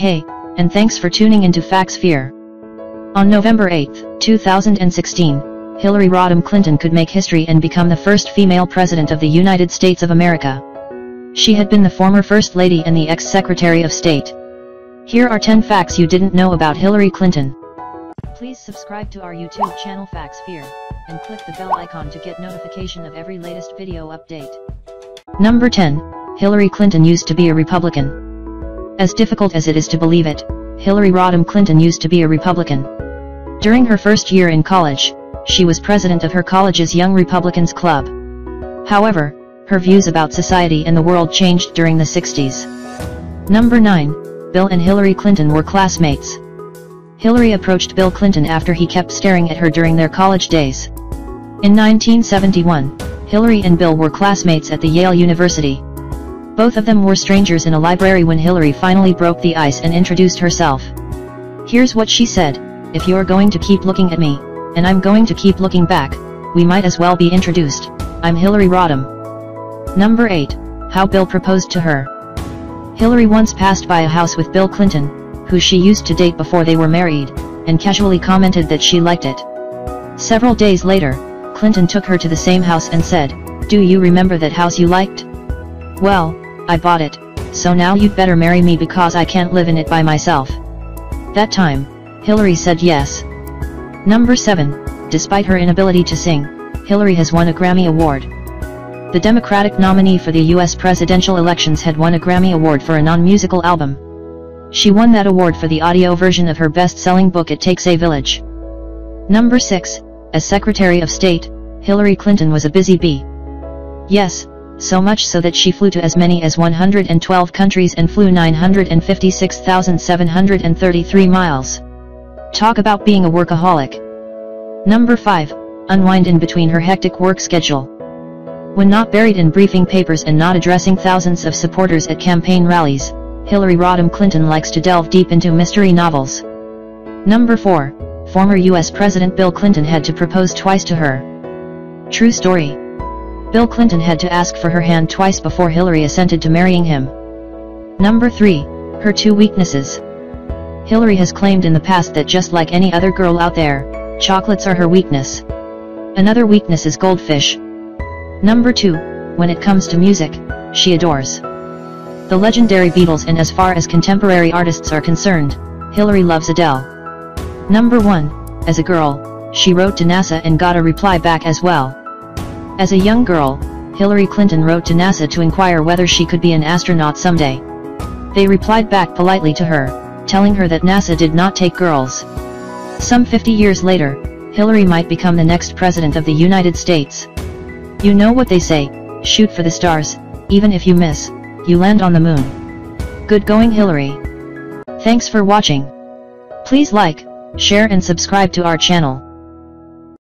Hey, and thanks for tuning into Facts Fear. On November 8, 2016, Hillary Rodham Clinton could make history and become the first female president of the United States of America. She had been the former First Lady and the ex-Secretary of State. Here are 10 facts you didn't know about Hillary Clinton. Please subscribe to our YouTube channel Facts Fear, and click the bell icon to get notification of every latest video update. Number 10, Hillary Clinton used to be a Republican. As difficult as it is to believe it, Hillary Rodham Clinton used to be a Republican. During her first year in college, she was president of her college's Young Republicans Club. However, her views about society and the world changed during the 60s. Number 9, Bill and Hillary Clinton were classmates. Hillary approached Bill Clinton after he kept staring at her during their college days. In 1971, Hillary and Bill were classmates at the Yale University. Both of them were strangers in a library when Hillary finally broke the ice and introduced herself. Here's what she said: "If you're going to keep looking at me, and I'm going to keep looking back, we might as well be introduced. I'm Hillary Rodham." Number 8, how Bill proposed to her. Hillary once passed by a house with Bill Clinton, who she used to date before they were married, and casually commented that she liked it. Several days later, Clinton took her to the same house and said, "Do you remember that house you liked? Well, I bought it, so now you'd better marry me because I can't live in it by myself." That time, Hillary said yes. Number 7, despite her inability to sing, Hillary has won a Grammy Award. The Democratic nominee for the U.S. presidential elections had won a Grammy Award for a non-musical album. She won that award for the audio version of her best-selling book It Takes a Village. Number 6, as Secretary of State, Hillary Clinton was a busy bee. Yes, so much so that she flew to as many as 112 countries and flew 956,733 miles. Talk about being a workaholic. Number 5, unwind in between her hectic work schedule. When not buried in briefing papers and not addressing thousands of supporters at campaign rallies, Hillary Rodham Clinton likes to delve deep into mystery novels. Number 4, former U.S. President Bill Clinton had to propose twice to her. True story. Bill Clinton had to ask for her hand twice before Hillary assented to marrying him. Number 3, her two weaknesses. Hillary has claimed in the past that just like any other girl out there, chocolates are her weakness. Another weakness is goldfish. Number 2, when it comes to music, she adores the legendary Beatles, and as far as contemporary artists are concerned, Hillary loves Adele. Number 1, as a girl, she wrote to NASA and got a reply back as well. As a young girl, Hillary Clinton wrote to NASA to inquire whether she could be an astronaut someday. They replied back politely to her, telling her that NASA did not take girls. Some 50 years later, Hillary might become the next president of the United States. You know what they say: shoot for the stars, even if you miss, you land on the moon. Good going, Hillary. Thanks for watching. Please like, share and subscribe to our channel.